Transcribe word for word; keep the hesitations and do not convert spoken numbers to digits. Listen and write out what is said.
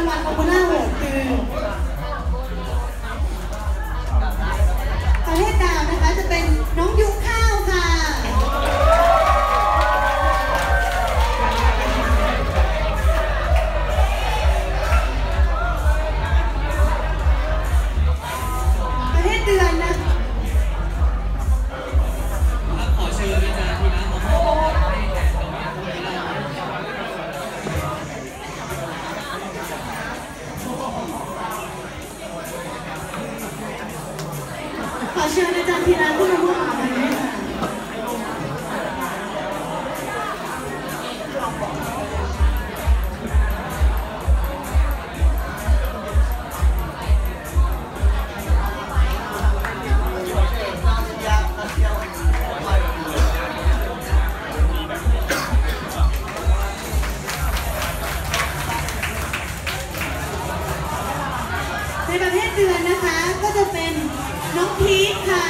างวัลคอมโบน่าโหวตคือประเภทดาวนะคะจะเป็นน้องยุข้าวค่ะประเภทเดือนนะขอเชิญอาจารย์ที่นะขอเชิญอาจารย์ธีระผู้นำผู้อ่านวันนี้ค่ะในประเภทเดือนนะคะก็จะเป็นน้องพีทค่ะ